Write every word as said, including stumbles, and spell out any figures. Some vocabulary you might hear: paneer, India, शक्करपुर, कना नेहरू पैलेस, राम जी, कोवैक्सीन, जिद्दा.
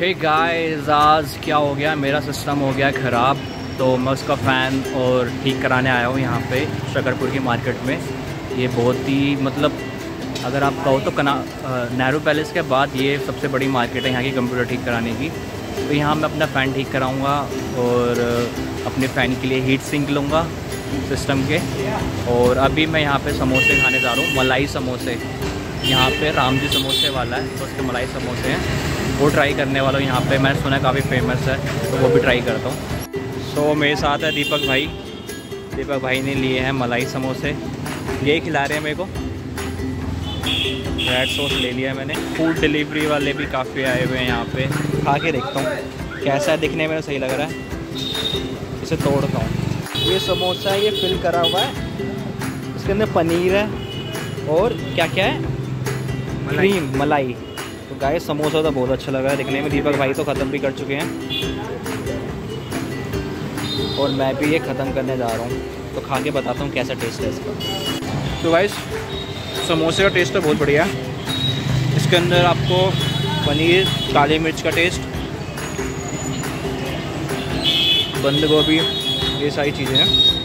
Hey guys, आज क्या हो गया, मेरा सिस्टम हो गया ख़राब, तो मैं उसका फ़ैन और ठीक कराने आया हूँ यहाँ पे शक्करपुर की मार्केट में। ये बहुत ही, मतलब अगर आप कहो तो कना नेहरू पैलेस के बाद ये सबसे बड़ी मार्केट है यहाँ की कंप्यूटर ठीक कराने की। तो यहाँ मैं अपना फ़ैन ठीक कराऊँगा और अपने फ़ैन के लिए हीट सिंक लूँगा सिस्टम के। और अभी मैं यहाँ पे समोसे खाने जा रहा हूँ, मलाई समोसे। यहाँ पे राम जी समोसे वाला है तो उसके मलाई समोसे हैं, वो ट्राई करने वाला हूँ। यहाँ पे मैंने सुना काफ़ी फेमस है तो वो भी ट्राई करता हूँ। सो मेरे साथ है दीपक भाई। दीपक भाई ने लिए हैं मलाई समोसे, यही खिला रहे हैं मेरे को। रेड सॉस ले लिया मैंने। फूड डिलीवरी वाले भी काफ़ी आए हुए हैं यहाँ पर। खा के देखता हूँ कैसा है, दिखने में सही लग रहा है, इसे तोड़ता हूँ। ये समोसा है, ये फिल करा हुआ है, इसके अंदर पनीर है और क्या क्या है, क्रीम मलाई। तो गाइस समोसा तो बहुत अच्छा लगा है दिखने में। दीपक भाई तो ख़त्म भी कर चुके हैं और मैं भी ये ख़त्म करने जा रहा हूँ, तो खा के बताता हूँ कैसा टेस्ट है इसका। तो गाइस समोसे का टेस्ट तो बहुत बढ़िया है। इसके अंदर आपको पनीर, काली मिर्च का टेस्ट, बंद गोभी, ये सारी चीज़ें हैं।